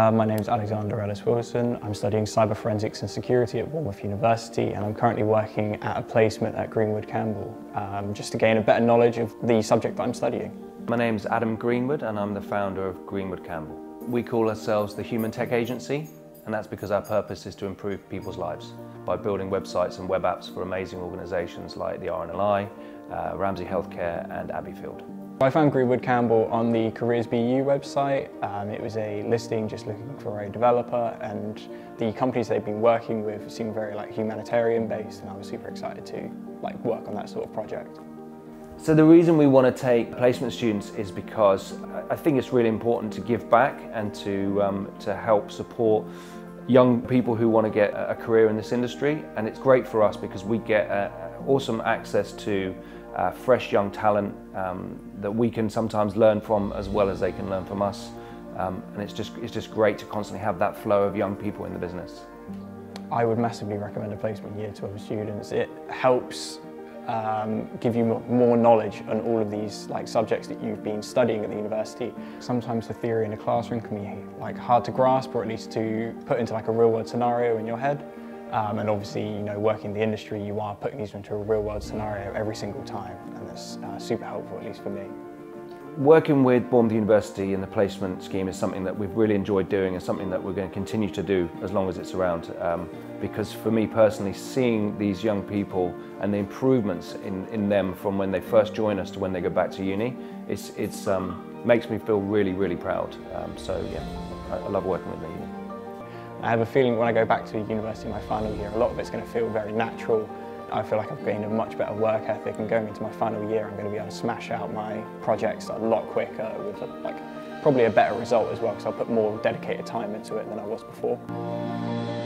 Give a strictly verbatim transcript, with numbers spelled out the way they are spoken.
Uh, my name is Alexander Ellis Wilson. I'm studying Cyber Forensics and Security at Bournemouth University, and I'm currently working at a placement at Greenwood Campbell, um, just to gain a better knowledge of the subject that I'm studying. My name is Adam Greenwood, and I'm the founder of Greenwood Campbell. We call ourselves the Human Tech Agency, and that's because our purpose is to improve people's lives by building websites and web apps for amazing organisations like the R N L I, uh, Ramsey Healthcare and Abbeyfield. I found Greenwood Campbell on the Careers B U website. Um, it was a listing just looking for a developer, and the companies they've been working with seemed very like humanitarian based, and I was super excited to like work on that sort of project. So the reason we want to take placement students is because I think it's really important to give back and to, um, to help support young people who want to get a career in this industry, and it's great for us because we get uh, awesome access to Uh, fresh young talent um, that we can sometimes learn from as well as they can learn from us, um, and it's just it's just great to constantly have that flow of young people in the business. I would massively recommend a placement year to other students. It helps um, give you more knowledge on all of these like subjects that you've been studying at the university. Sometimes the theory in a classroom can be like hard to grasp, or at least to put into like a real world scenario in your head. Um, and obviously, you know, working in the industry, you are putting these into a real-world scenario every single time, and that's uh, super helpful, at least for me. Working with Bournemouth University and the placement scheme is something that we've really enjoyed doing, and something that we're going to continue to do as long as it's around. Um, because for me personally, seeing these young people and the improvements in, in them from when they first join us to when they go back to uni, it's, it's um, makes me feel really, really proud. Um, so yeah, I, I love working with them. I have a feeling when I go back to university my final year, a lot of it's going to feel very natural. I feel like I've gained a much better work ethic, and going into my final year I'm going to be able to smash out my projects a lot quicker with a, like probably a better result as well, because I'll put more dedicated time into it than I was before.